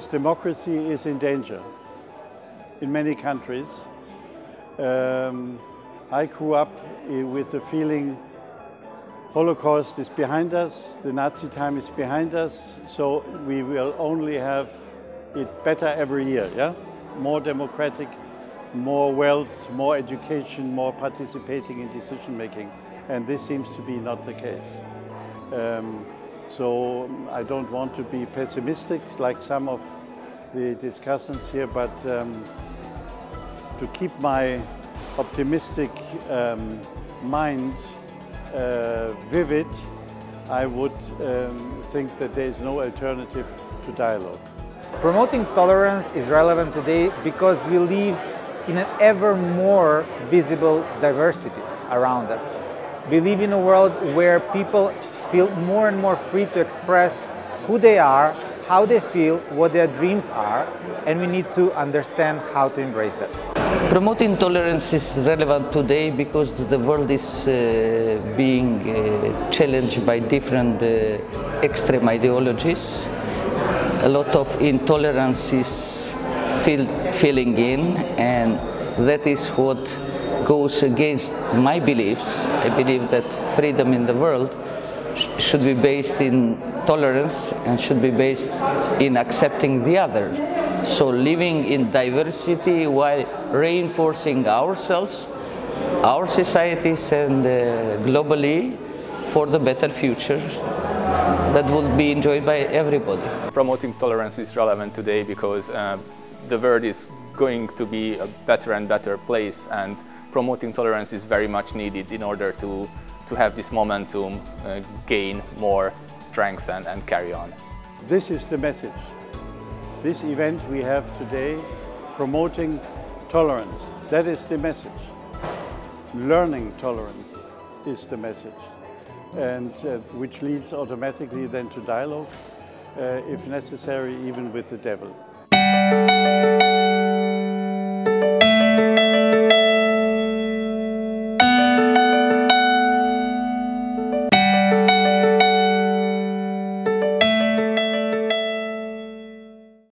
because democracy is in danger in many countries. I grew up with the feeling Holocaust is behind us, the Nazi time is behind us, so we will only have it better every year, yeah? More democratic, more wealth, more education, more participating in decision making. And this seems to be not the case. So I don't want to be pessimistic like some of the discussants here, but to keep my optimistic mind vivid, I would think that there is no alternative to dialogue. Promoting tolerance is relevant today because we live in an ever more visible diversity around us. We live in a world where people feel more and more free to express who they are, how they feel, what their dreams are, and we need to understand how to embrace them. Promoting tolerance is relevant today because the world is being challenged by different extreme ideologies. A lot of intolerance is filling in, and that is what goes against my beliefs. I believe that freedom in the world should be based in tolerance and should be based in accepting the other. So living in diversity while reinforcing ourselves, our societies, and globally for the better future that would be enjoyed by everybody. Promoting tolerance is relevant today because the world is going to be a better and better place, and promoting tolerance is very much needed in order to have this momentum, gain more strength and carry on. This is the message. This event we have today, promoting tolerance, that is the message. Learning tolerance is the message, and which leads automatically then to dialogue, if necessary, even with the devil.